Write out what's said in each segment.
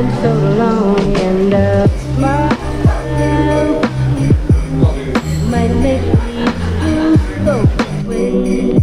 been so long, and the smile might make me feel so away.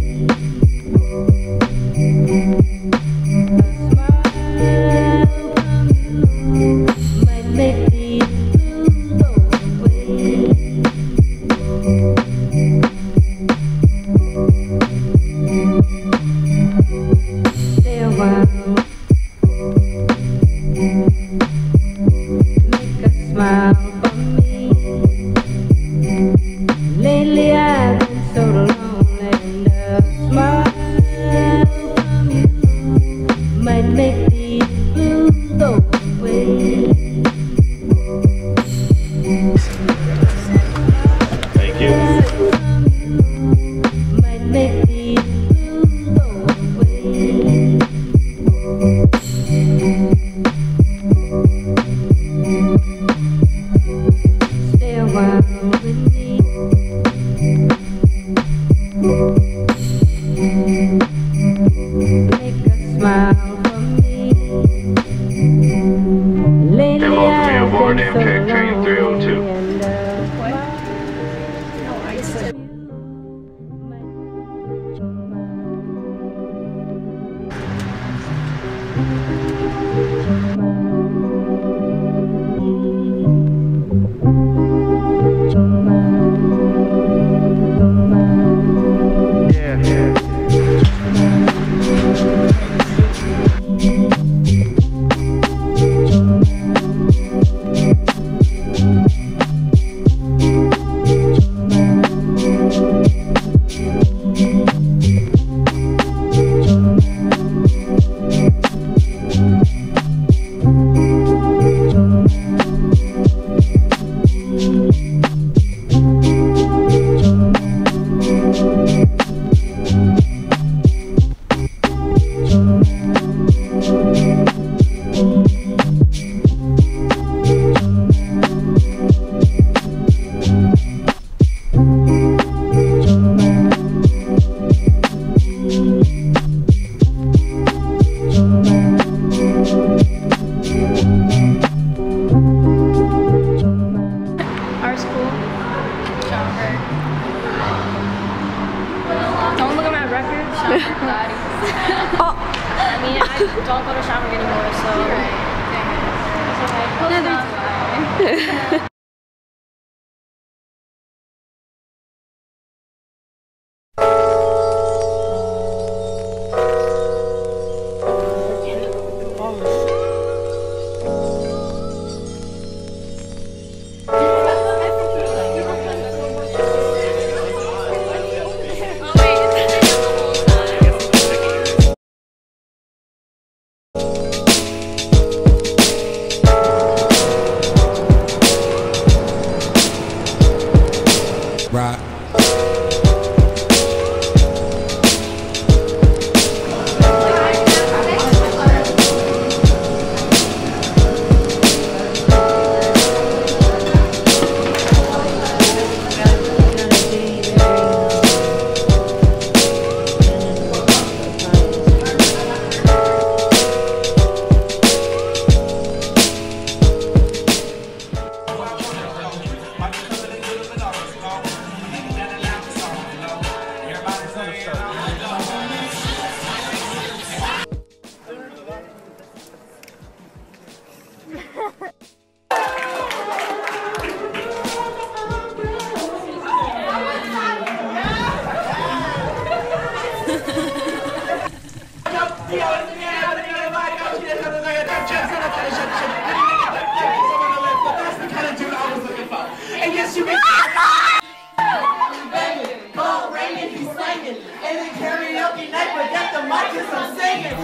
Karaoke night, but that's the mic is I'm singing.